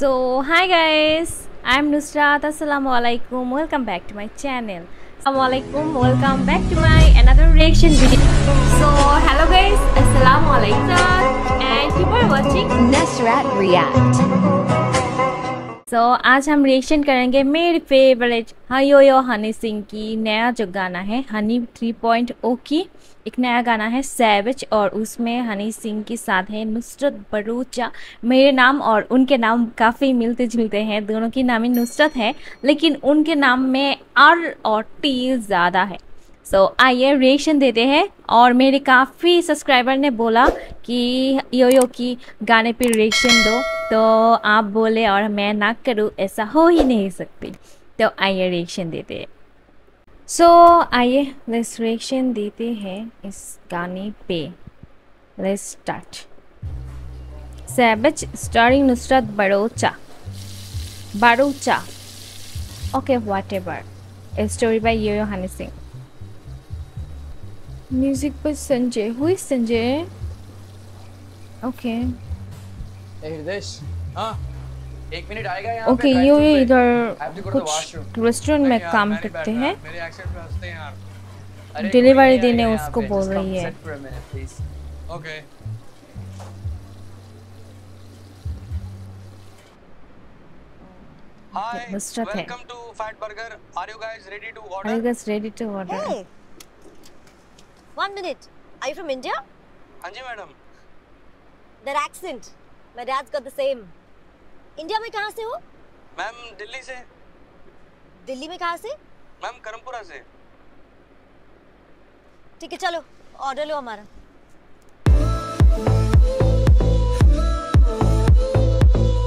So hi guys, I am Nusrat. अस्सलाम वालेकुम, welcome back to my channel. अस्सलाम वालेकुम, welcome back to my another reaction video. So hello guys, अस्सलाम वालेकुम and you are watching Nusrat react. So आज हम reaction करेंगे मेरी फेवरेट यो यो हनी सिंह की। नया जो गाना है हनी 3.0 की, एक नया गाना है सैवेज, और उसमें हनी सिंह के साथ है नुसरत भरूचा। मेरे नाम और उनके नाम काफ़ी मिलते जुलते हैं, दोनों की नाम ही नुसरत है, लेकिन उनके नाम में आर और टी ज़्यादा है। सो आइए रिएक्शन देते हैं। और मेरे काफ़ी सब्सक्राइबर ने बोला कि योयो की गाने पे रिएक्शन दो, तो आप बोले और मैं ना करूँ, ऐसा हो ही नहीं सकती। तो आइए रिएक्शन देते हैं। सो आइए लेट्स रिएक्शन देते हैं इस गाने पे। Let's start. Savage starring Nusrat Bharucha. Okay, whatever. A story by yo yo Honey Singh. Music by Sanjay. Who is Sanjay? Okay, एक मिनट आएगा यहाँ। ओके, ये इधर कुछ रेस्टोरेंट में काम करते हैं, डिलीवरी देने उसको बोल रही है। Okay, hi, welcome to fat burger. Are you guys ready to order? Hey, 1 minute. Are you from India? हाँ जी madam. That accent. My dad's got the same. India में कहाँ से हो? मैम दिल्ली से। दिल्ली में कहाँ से? मैम करमपुरा से। ठीक है, चलो ऑर्डर लो हमारा।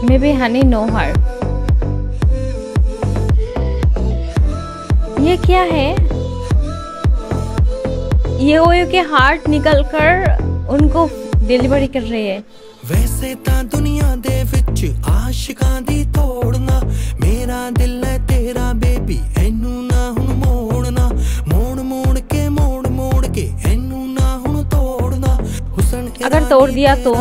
Maybe Honey know her. ये क्या है? ये ओयो के हार्ट निकलकर उनको डिलीवरी कर रही है। वैसे तां दुनिया दे विच आशिकां दी तोड़ना, मेरा दिल है तेरा बेबी, एनू ना हुण मोड़ना, मोड़ मोड़ के एनू ना हुण तोड़ना। हुसन अगर तोड़ दिया तो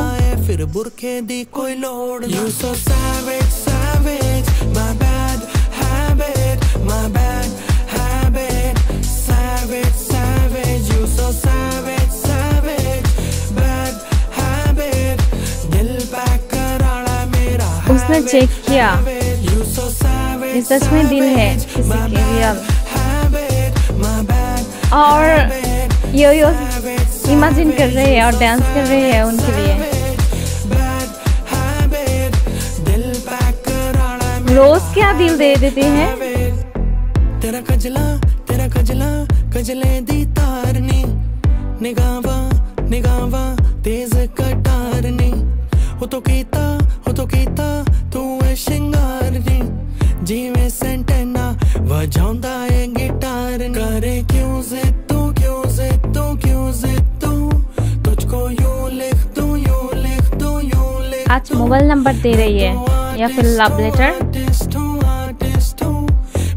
फिर बुरखे दी कोई लोड़ ना। You so savage, savage, my bad habit, my bad habit, savage, savage, you so savage। उसने चेक किया, इस सच में दिल है किसी के लिए, और यो इमेजिन कर रहे हैं और डांस कर रहे हैं उनके लिए। रोज क्या दिल दे देते हैं। तेरा कजला कजले दी तारनी, निगावा तेज कटारनी, ओ तो कीता तू ए शिंगार नी, जीवे सेंटेना वजांदा ए गिटार नी, करे क्यों जिद तू तुझको यूं लिख दूं। आज मोबाइल नंबर दे रही है या फिर लव लेटर।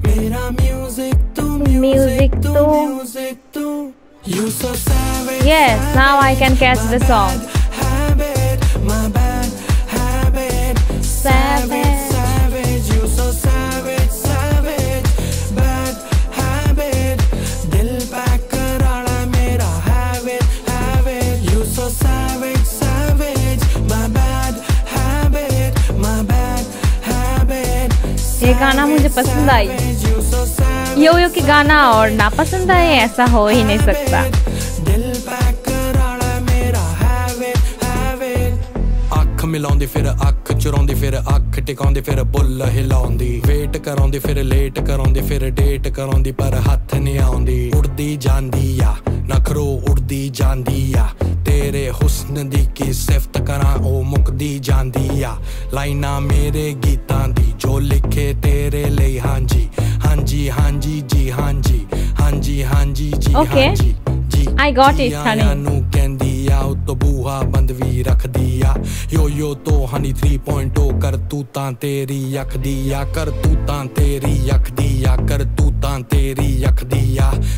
मेरा म्यूजिक तू you so savage. Yes, now I can catch the song. My bad habit, savage, you so savage, bad habit, dil pe karala mera habit, you so savage, my bad habit। ये गाना मुझे पसंद आई। यो yo के गाना और ना पसंद आए ऐसा हो ही नहीं सकता। मिलाउंदी फिर अख चुराउंदी फिर अख टिकाउंदी फिर बुल हिलाउंदी, वेट कराउंदी फिर लेट कराउंदी फिर डेट कराउंदी, पर हथ नहीं आउंदी। उड़दी जांदी या नखरो उड़दी जांदी या, तेरे हुस्न दी की सिफत करा ओ मुकदी जांदी या, लाइना मेरे गीतां दी जो लिखे तेरे लिए। हाँ जी। Okay, I got it honey. तो बूहा बंदवी रख दिया, यो तो हनी 3.0 कर तू तां तेरी रख दिया,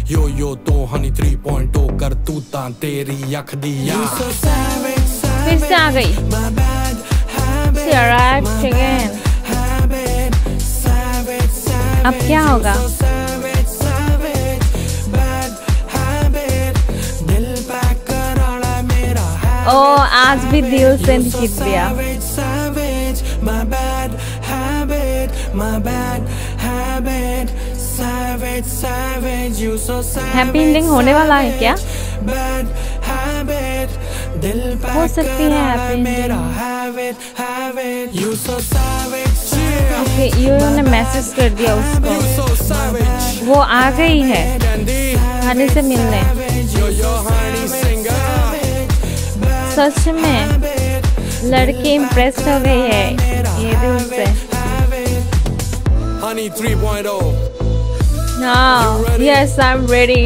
यो तो हनी 3.0 कर तू तां तेरी रख दिया। फिर से आ गई। अब क्या होगा। ओ आज भी दिल से जीत गया। हैप्पी एंडिंग होने वाला है क्या? हो सकती है हैप्पी एंडिंग। यूयो ने मैसेज कर दिया उसको, वो आ गई है हनी से मिलने। सच में लड़की इम्प्रेस्ड हो गई है ये दिल से। Honey 3.0 yes I am ready.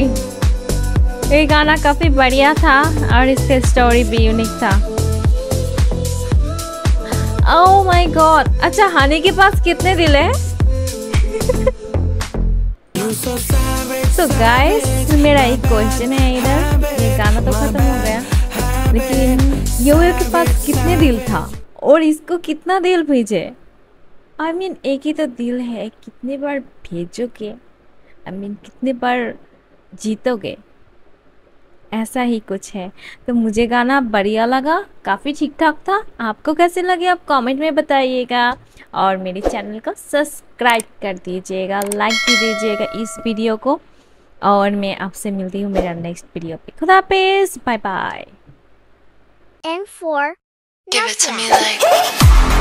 ये गाना काफ़ी बढ़िया था और इसकी स्टोरी भी यूनिक था। Oh my God. अच्छा हनी के पास कितने दिल हैं? तो गाइस मेरा एक क्वेश्चन है इधर, ये गाना तो खत्म हो गया लेकिन योयो के पास कितने दिल था और इसको कितना दिल भेजे? आई मीन एक ही तो दिल है, कितने बार भेजोगे? आई मीन कितने बार जीतोगे? ऐसा ही कुछ है। तो मुझे गाना बढ़िया लगा, काफ़ी ठीक ठाक था। आपको कैसे लगे आप कमेंट में बताइएगा और मेरे चैनल को सब्सक्राइब कर दीजिएगा, लाइक भी दीजिएगा इस वीडियो को। और मैं आपसे मिलती हूँ मेरा नेक्स्ट वीडियो पे। खुदा हाफिज़, बाय बाय।